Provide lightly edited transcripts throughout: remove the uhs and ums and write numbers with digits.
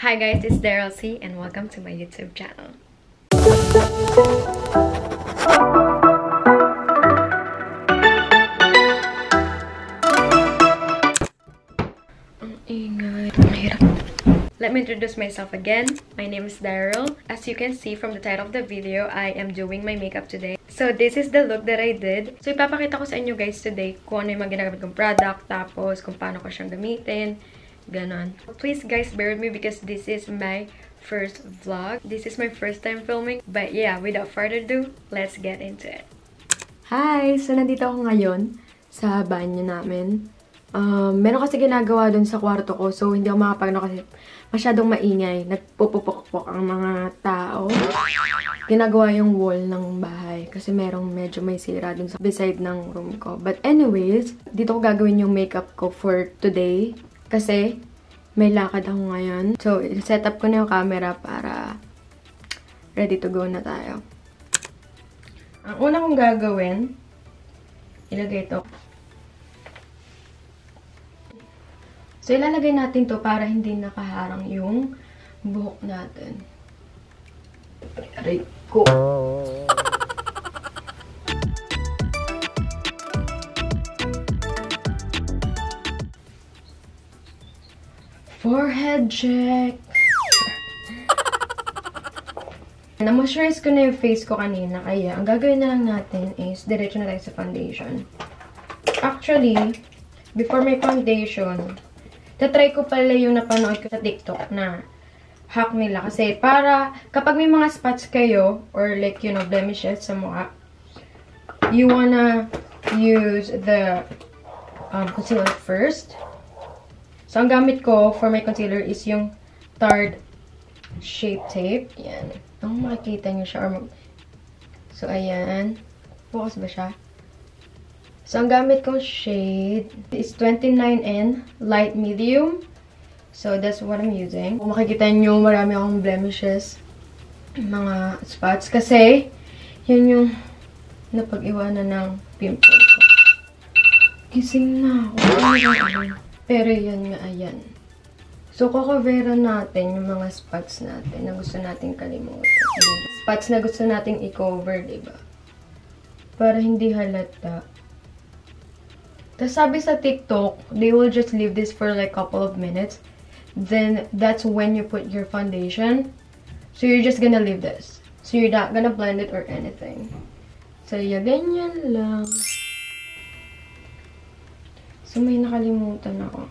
Hi guys, it's Daryl C and welcome to my YouTube channel. Let me introduce myself again. My name is Daryl. As you can see from the title of the video, I am doing my makeup today. So this is the look that I did. So ipapakita ko sa inyo guys today kung ano yung mga ginagamit kong product, tapos kung paano ko siyang gamitin, ganon. Please guys, bear with me because this is my first vlog. This is my first time filming. But yeah, without further ado, let's get into it. Hi! So nandito ako ngayon sa banyo namin. Meron kasi ginagawa dun sa kwarto ko, so hindi ako makapagano kasi masyadong maingay. Nagpupupukpok ang mga tao. Ginagawa yung wall ng bahay kasi merong medyo may sira dun sa beside ng room ko. But anyways, dito ko gagawin yung makeup ko for today kasi may lakad ako ngayon. So, set up ko na yung camera para ready to go na tayo. Ang una kong gagawin, ilagay ito. So, ilalagay natin to para hindi nakaharang yung buhok natin. Aray ko. Forehead check! Na-moisturize ko na yung face ko kanina, kaya ang gagawin na lang natin is diretso na tayo sa foundation. Actually, before my foundation, tatry ko pala yung napanood ko sa TikTok na hack nila. Kasi para kapag may mga spots kayo or like, you know, blemishes sa mukha, you wanna use the concealer first. So, ang gamit ko for my concealer is yung Tarte Shape Tape. Ayan. Ang makikita nyo siya. So, ayan. Bukas ba siya? So, ang gamit kong shade is 29N Light Medium. So, that's what I'm using. Kung makikita nyo, marami akong blemishes, mga spots. Kasi, yun yung napag-iwanan ng pimple ko. Gising na ako. Pero yun nga, ayan. So, kukovera natin yung mga spots natin na gusto nating kalimutan. Spots na gusto nating i-cover, diba? Para hindi halata. Tapos sabi sa TikTok, they will just leave this for like couple of minutes. Then, that's when you put your foundation. So, you're just gonna leave this. So, you're not gonna blend it or anything. So, yeah, ganyan lang. So, may nakalimutan ako.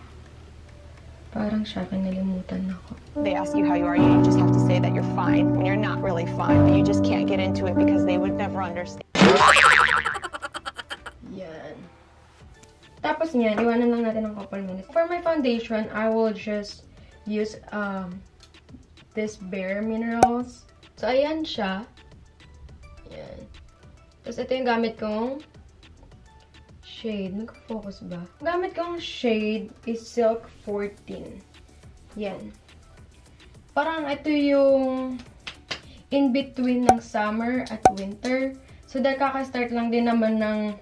Parang siya, kinalimutan ako. They ask you how you are, you just have to say that you're fine. When you're not really fine, but you just can't get into it because they would never understand. Yan. Tapos niyan, iwanan lang natin ng couple minutes. For my foundation, I will just use this BareMinerals. So, ayan siya. Ayan. Tapos ito yung gamit kong shade. Nag-focus ba? Gamit kong shade is Silk 14. Ayan. Parang ito yung in-between ng summer at winter. So, dahil kakastart lang din naman ng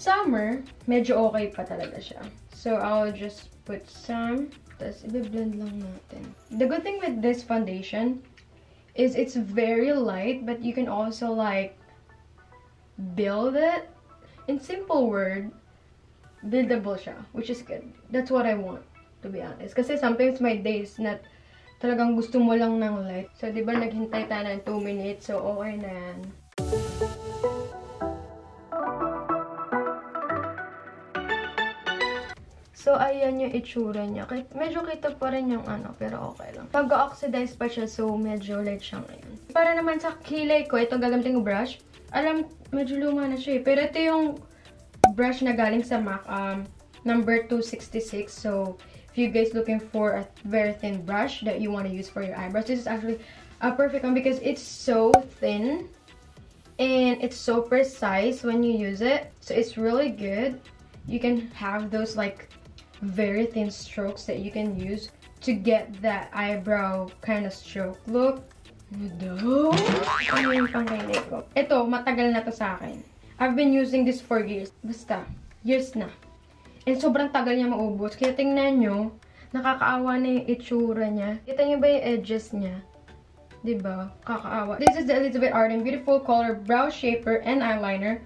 summer, medyo okay pa talaga siya. So, I'll just put some. Tapos, i-blend lang natin. The good thing with this foundation is it's very light, but you can also, like, build it. In simple word, buildable siya, which is good. That's what I want, to be honest. Kasi sometimes my days na talagang gusto mo lang ng light. So, di ba naghintay tayo ng 2 minutes? So, okay na yan. So, ayan yung itsura niya. Medyo kita pa rin yung ano, pero okay lang. Pag-oxidize pa siya, so medyo light siya ngayon. Para naman sa kilay ko, ito gagamitin ko brush. Alam, medyo luma na siya eh. Pero ito yung brush na galing sa MAC, number 266. So, if you guys looking for a very thin brush that you want to use for your eyebrows, this is actually a perfect one because it's so thin. And it's so precise when you use it. So, it's really good. You can have those like very thin strokes that you can use to get that eyebrow kind of stroke look. No. Ano yung pangkailay ko? Ito, matagal na to sa akin. I've been using this for years. Basta, years na. And sobrang tagal niya maubos. Kaya tingnan nyo, Nakakaawa na yung itsura niya. Kita niyo ba yung edges niya? Diba? Kakaawa. This is the Elizabeth Arden Beautiful Color Brow Shaper and Eyeliner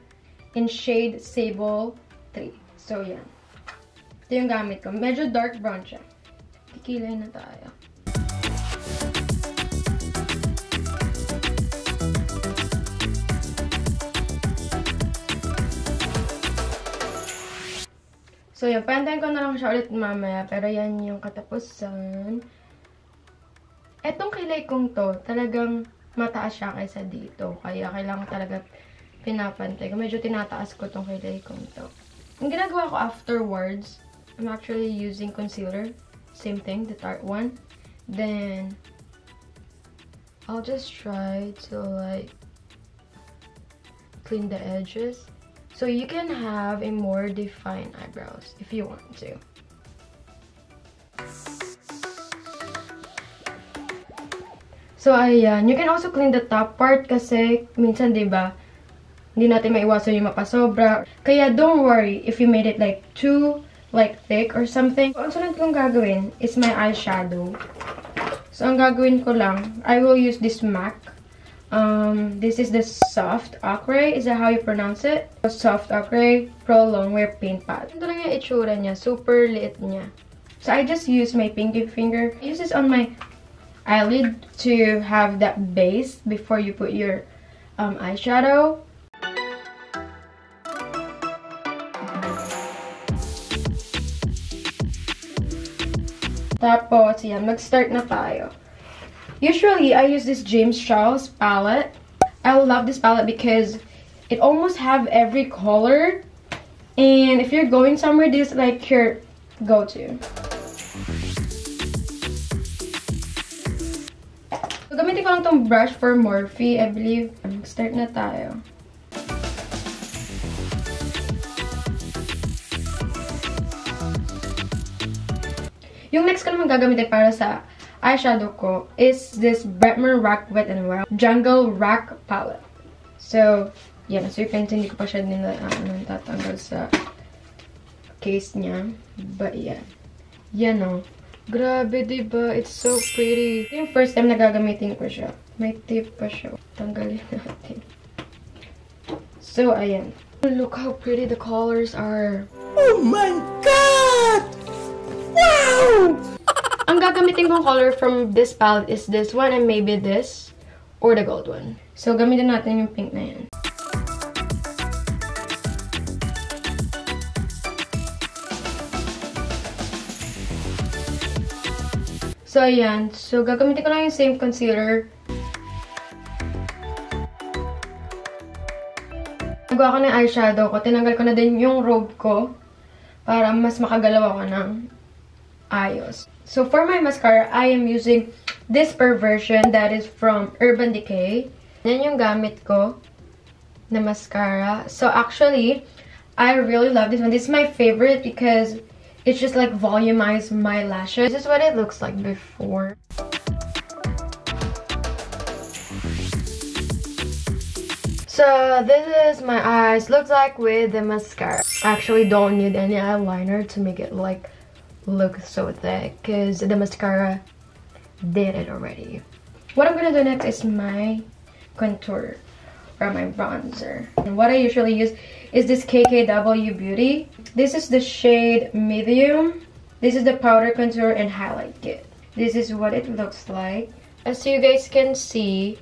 in shade Sable 3. So, yan. Ito yung gamit ko. Medyo dark brown siya. Kikilay na tayo. So, yun. Pantayin ko na lang siya ulit mamaya. Pero yan yung katapusan. Etong kilay kong to, talagang mataas siya kaysa dito. Kaya kailangan ko talaga pinapantay. Medyo tinataas ko tong kilay kong to. Ang ginagawa ko afterwards, I'm actually using concealer. Same thing, the Tarte one. Then, I'll just try to like clean the edges. So you can have a more defined eyebrows if you want to. So ayan, you can also clean the top part kasi minsan diba, hindi natin maiwasan yung mapasobra. Kaya don't worry if you made it like too like thick or something. So ang sunod kong gagawin is my eyeshadow. So ang gagawin ko lang, I will use this MAC. This is the soft ochre. Is that how you pronounce it? Soft ochre pro longwear paint pad. Ito lang yung itsura niya. Super liit niya. So I just use my pinky finger. I use this on my eyelid to have that base before you put your eyeshadow. Tapos, yan. Mag-start na tayo. Usually, I use this James Charles palette. I love this palette because it almost have every color. And if you're going somewhere, this is like your go-to. So, gamitin ko lang tong brush for Morphe, I believe. Start na tayo. Yung next ko naman gagamitin para sa eyeshadow ko is this Bretman Rock Wet and Wild Jungle Rock palette. So, yan. So, you can see, hindi ko pa siya nila tatanggal sa case niya. But, yan. Yan, o. Grabe, diba? It's so pretty. Ito yung first time na gagamitin ko siya. May tip pa siya. Tanggalin natin. So, ayan. Look how pretty the colors are. Oh my God! Wow! Ang gagamitin kong color from this palette is this one and maybe this or the gold one. So, gamitin natin yung pink na yan. So, ayan. So, gagamitin ko lang yung same concealer. Nagawa ko na yung eyeshadow ko. Tinanggal ko na din yung robe ko para mas makagalaw ako ng ayos. So, for my mascara, I am using this version that is from Urban Decay. Yan yung gamit ko na mascara. So, actually, I really love this one. This is my favorite because it's just like volumized my lashes. This is what it looks like before. So, this is my eyes. Looks like with the mascara. I actually don't need any eyeliner to make it like look so thick because the mascara did it already. What I'm gonna do next is my contour or my bronzer. And what I usually use is this KKW Beauty. This is the shade Medium. This is the powder contour and highlight kit. This is what it looks like. As you guys can see,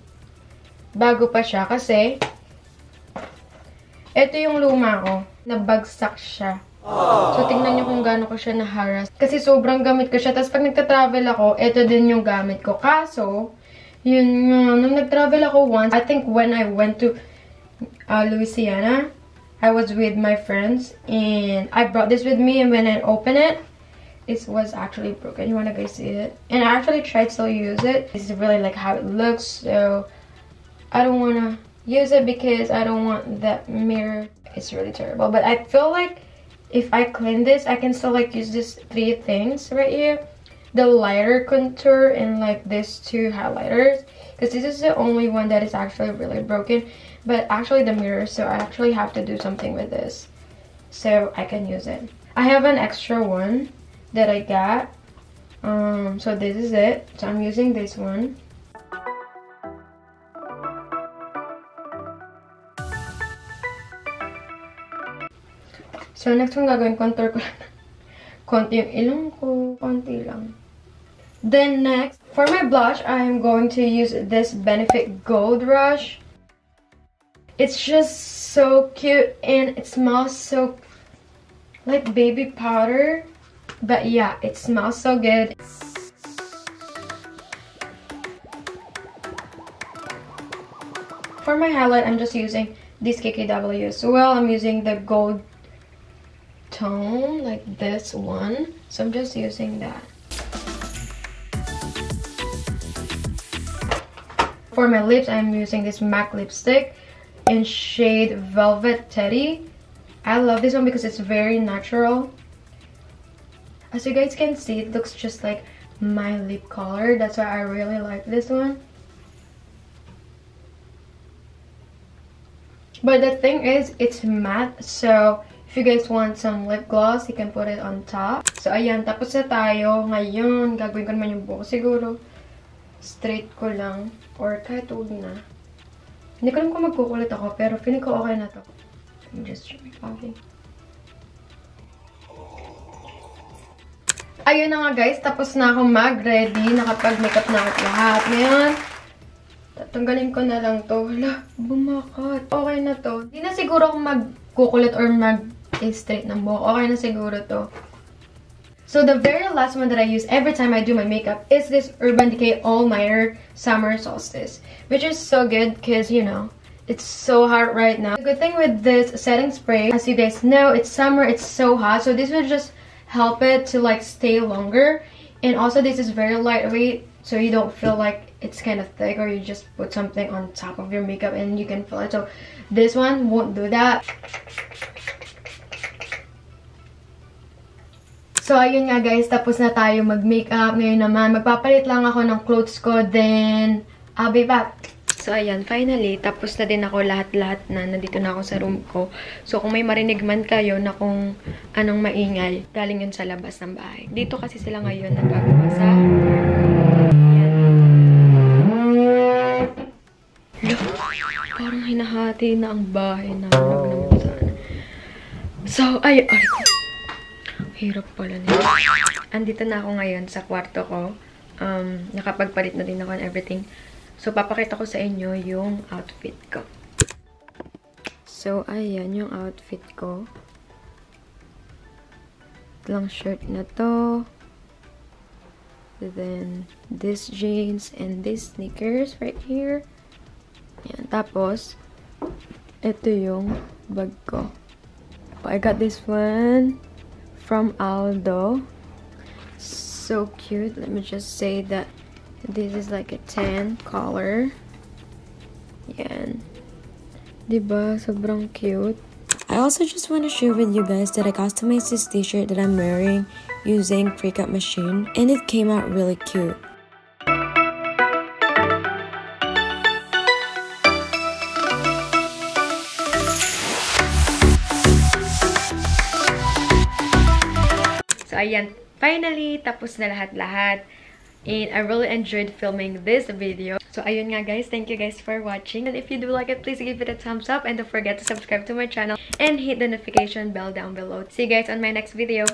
bago pa siya kasi ito yung luma ko. Nabagsak siya. So, tingnan nyo kung gaano ko siya naharas. Kasi sobrang gamit ko siya. Tapos, pag nagta-travel ako, ito din yung gamit ko. Kaso, yun nga, nung nag-travel ako once, I think when I went to Louisiana, I was with my friends, and I brought this with me, and when I opened it, it was actually broken. You wanna guys see it? And I actually tried to use it. This is really like how it looks, so I don't wanna use it because I don't want that mirror. It's really terrible, but I feel like if I clean this, I can still like use these three things right here. The lighter contour and like these two highlighters. Because this is the only one that is actually really broken. But actually the mirror, so I actually have to do something with this. So I can use it. I have an extra one that I got. So this is it. So I'm using this one. So next one gagawin contour ko lang. Konti yung ilong ko. Konti lang. Then next, for my blush, I'm going to use this Benefit Gold Rush. It's just so cute and it smells so like baby powder. But yeah, it smells so good. For my highlight, I'm just using this KKW as well. I'm using the gold tone, like this one. So I'm just using that. For my lips, I'm using this MAC lipstick in shade Velvet Teddy. I love this one because it's very natural. As you guys can see, it looks just like my lip color. That's why I really like this one. But the thing is, it's matte. So, if you guys want some lip gloss, you can put it on top. So, ayan. Tapos na tayo. Ngayon, gagawin ko naman yung buko siguro. Straight ko lang. Or kahit huwag na. Hindi ko alam kung magkukulit ako, pero feeling ko okay na to. I'm just trying. Okay. Ayun na nga guys, tapos na ako mag-ready. Nakapag-makeup na ako lahat. Ngayon, tatanggalin ko na lang to. Hala, bumakat. Okay na to. Hindi na siguro akong magkukulit or mag-straight ng buhok. Okay na siguro to. So the very last one that I use every time I do my makeup is this Urban Decay All Nighter Summer Solstice. Which is so good because, you know, it's so hot right now. The good thing with this setting spray, as you guys know, it's summer, it's so hot. So this will just help it to like stay longer, and also this is very lightweight, so you don't feel like it's kind of thick or you just put something on top of your makeup and you can feel it. So this one won't do that. So ayun nga guys, tapos na tayo mag-makeup. Ngayon naman magpapalit lang ako ng clothes ko, then I'll be back. So, ayan, finally, tapos na din ako lahat-lahat na. Nandito na ako sa room ko. So, kung may marinig man kayo na kung anong maingay, galing yun sa labas ng bahay. Dito kasi sila ngayon nagpagawa sa... Ayan. Look, parang hinahati na ang bahay na. So, ay, ay. Hirap pala nito. Andito na ako ngayon sa kwarto ko. Nakapagpalit na din ako and everything. So, papakita ko sa inyo yung outfit ko. So, ayan yung outfit ko. Long shirt na to. Then, this jeans and these sneakers right here. Ayan. Tapos, ito yung bag ko. I got this one from Aldo. So cute. Let me just say that. This is like a tan color. Yan. Diba? Sobrang cute. I also just want to share with you guys that I customized this t-shirt that I'm wearing using Cricut Machine. And it came out really cute. So, ayan. Finally, tapos na lahat-lahat. And I really enjoyed filming this video. So, ayun nga guys. Thank you guys for watching. And if you do like it, please give it a thumbs up. And don't forget to subscribe to my channel. And hit the notification bell down below. See you guys on my next video.